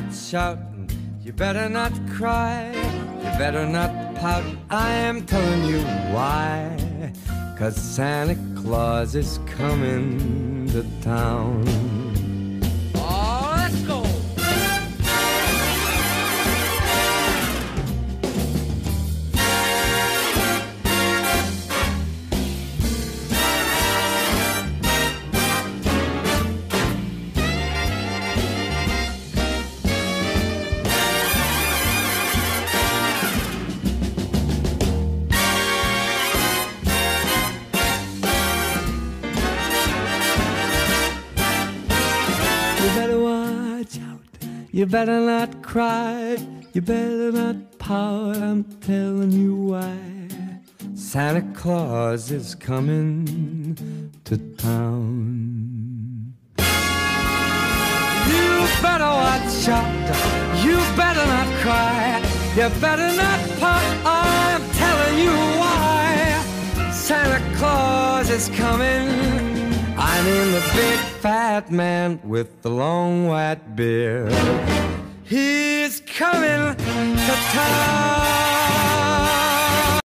not shout, you better not cry, you better not pout. I am telling you why, 'cause Santa Claus is coming to town. Oh, let's go! You better not cry, you better not pout, I'm telling you why. Santa Claus is coming to town. You better watch out, you better not cry, you better not pout, I'm telling you why. Santa Claus is coming. I mean the big fat man with the long white beard. He's coming to town.